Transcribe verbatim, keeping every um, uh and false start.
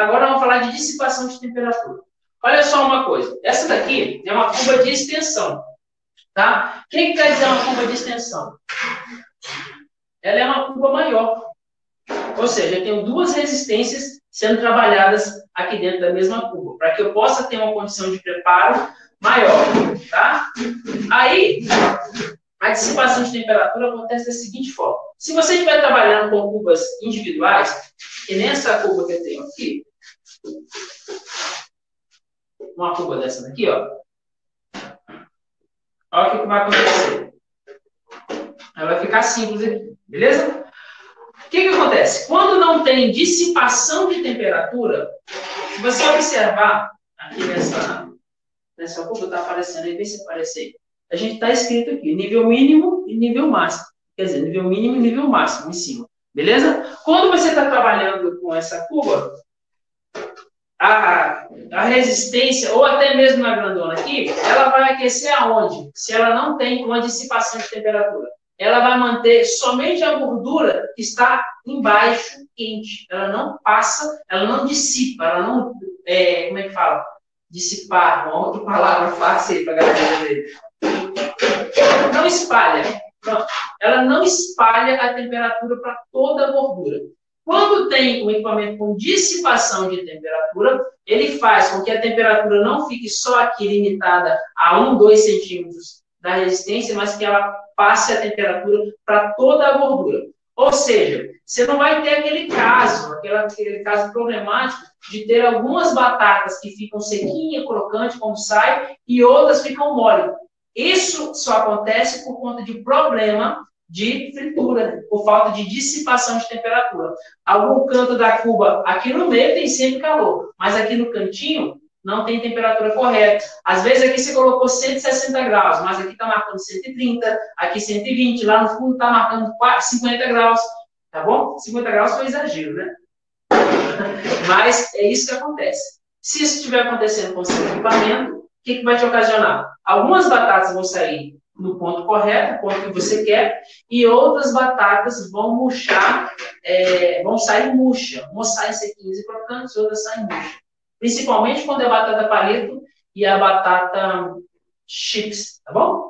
Agora vamos falar de dissipação de temperatura. Olha só uma coisa. Essa daqui é uma curva de extensão. Tá? O que quer dizer uma curva de extensão? Ela é uma curva maior. Ou seja, eu tenho duas resistências sendo trabalhadas aqui dentro da mesma curva, para que eu possa ter uma condição de preparo maior. Tá? Aí, a dissipação de temperatura acontece da seguinte forma. Se você estiver trabalhando com curvas individuais, que nem essa curva que eu tenho aqui, uma curva dessa daqui, ó. Olha o que vai acontecer. Ela vai ficar simples aqui, beleza? O que que acontece? Quando não tem dissipação de temperatura, se você observar aqui nessa, nessa curva, está aparecendo aí, vê se aparece aí. A gente está escrito aqui, nível mínimo e nível máximo. Quer dizer, nível mínimo e nível máximo em cima, beleza? Quando você está trabalhando com essa curva, A, a resistência, ou até mesmo na grandona aqui, ela vai aquecer aonde? Se ela não tem uma dissipação de temperatura. Ela vai manter somente a gordura que está embaixo quente. Ela não passa, ela não dissipa, ela não, é, como é que fala? Dissipar, uma outra palavra fácil aí para a galera ver. Não espalha. Não. Ela não espalha a temperatura para toda a gordura. Quando tem um equipamento com dissipação de temperatura, ele faz com que a temperatura não fique só aqui limitada a um, dois centímetros da resistência, mas que ela passe a temperatura para toda a gordura. Ou seja, você não vai ter aquele caso, aquele caso problemático de ter algumas batatas que ficam sequinha, crocante, como sai, e outras ficam mole. Isso só acontece por conta de problema de fritura, por falta de dissipação de temperatura. Algum canto da curva aqui no meio tem sempre calor, mas aqui no cantinho não tem temperatura correta. Às vezes aqui você colocou cento e sessenta graus, mas aqui está marcando cento e trinta, aqui cento e vinte, lá no fundo está marcando cinquenta graus, tá bom? cinquenta graus foi exagero, né? Mas é isso que acontece. Se isso estiver acontecendo com o seu equipamento, o que que vai te ocasionar? Algumas batatas vão sair no ponto correto, o ponto que você quer, e outras batatas vão murchar, é, vão sair murcha. Umas saem sequinhas e crocantes, outras saem murcha. Principalmente quando é a batata palito e a batata chips, tá bom?